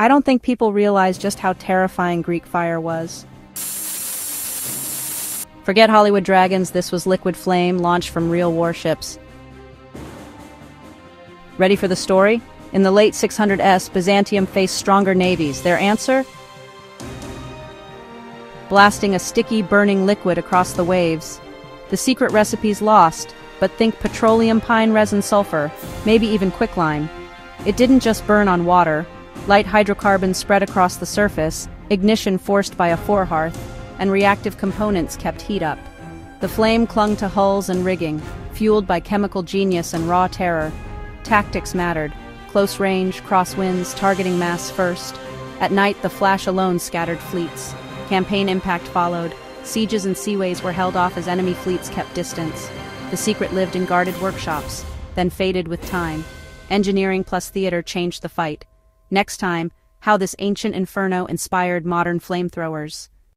I don't think people realize just how terrifying Greek fire was. Forget Hollywood dragons, this was liquid flame launched from real warships. Ready for the story? In the late 600s, Byzantium faced stronger navies. Their answer? Blasting a sticky, burning liquid across the waves. The secret recipe's lost, but think petroleum, pine resin, sulfur, maybe even quicklime. It didn't just burn on water. Light hydrocarbons spread across the surface, ignition forced by a forehearth, and reactive components kept heat up. The flame clung to hulls and rigging, fueled by chemical genius and raw terror. Tactics mattered. Close range, crosswinds, targeting mass first. At night, the flash alone scattered fleets. Campaign impact followed. Sieges and seaways were held off as enemy fleets kept distance. The secret lived in guarded workshops, then faded with time. Engineering plus theater changed the fight. Next time, how this ancient inferno inspired modern flamethrowers.